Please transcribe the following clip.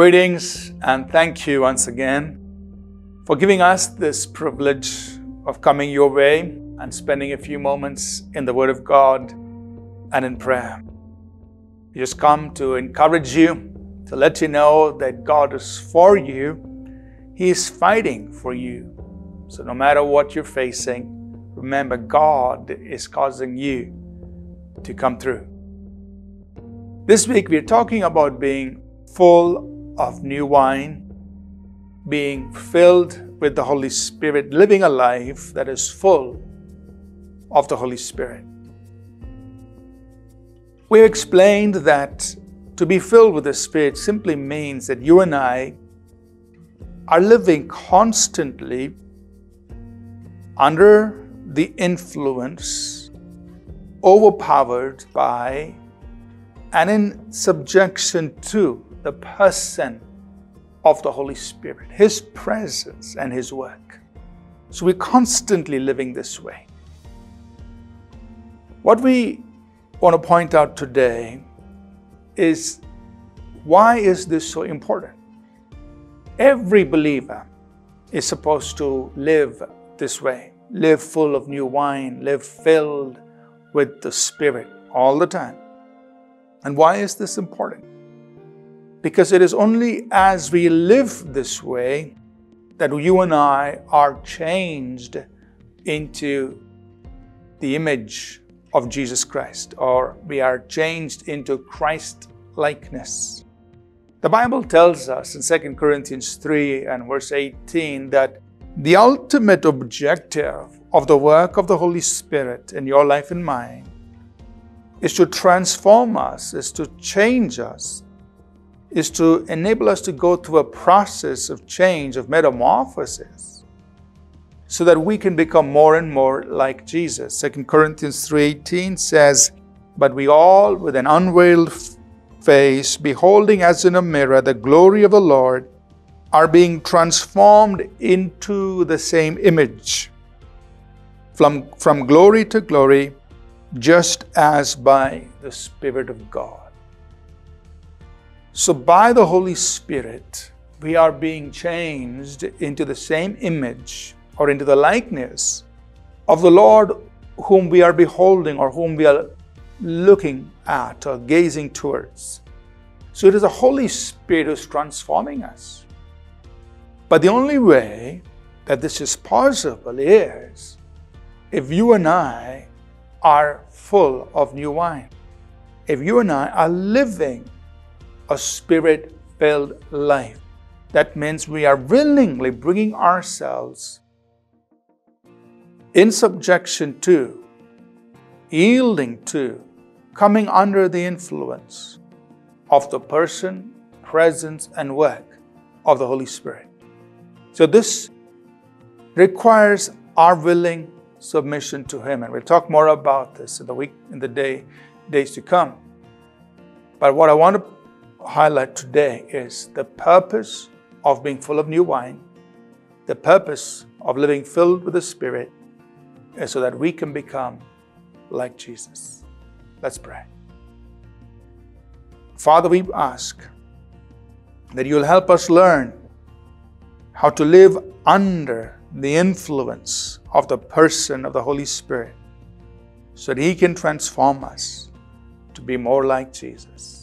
Greetings, and thank you once again for giving us this privilege of coming your way and spending a few moments in the Word of God and in prayer. We just come to encourage you, to let you know that God is for you. He is fighting for you. So no matter what you're facing, remember God is causing you to come through. This week we're talking about being full of new wine, being filled with the Holy Spirit, living a life that is full of the Holy Spirit. We explained that to be filled with the Spirit simply means that you and I are living constantly under the influence, overpowered by, and in subjection to the person of the Holy Spirit, His presence and His work. So we're constantly living this way. What we want to point out today is, why is this so important? Every believer is supposed to live this way, live full of new wine, live filled with the Spirit all the time. And why is this important? Because it is only as we live this way that you and I are changed into the image of Jesus Christ, or we are changed into Christ-likeness. The Bible tells us in 2 Corinthians 3 and verse 18 that the ultimate objective of the work of the Holy Spirit in your life and mine is to transform us, is to change us, is to enable us to go through a process of change, of metamorphosis, so that we can become more and more like Jesus. 2 Corinthians 3:18 says, "But we all, with an unveiled face, beholding as in a mirror the glory of the Lord, are being transformed into the same image, from glory to glory, just as by the Spirit of God." So by the Holy Spirit, we are being changed into the same image or into the likeness of the Lord whom we are beholding or whom we are looking at or gazing towards. So it is the Holy Spirit who's transforming us. But the only way that this is possible is if you and I are full of new wine, if you and I are living a Spirit-filled life. That means we are willingly bringing ourselves in subjection to, yielding to, coming under the influence of the person, presence, and work of the Holy Spirit. So this requires our willing submission to Him, and we'll talk more about this in the week, in the days to come. But what I want to highlight today is the purpose of being full of new wine. The purpose of living filled with the Spirit is so that we can become like Jesus. Let's pray. Father, we ask that you'll help us learn how to live under the influence of the person of the Holy Spirit so that He can transform us to be more like Jesus.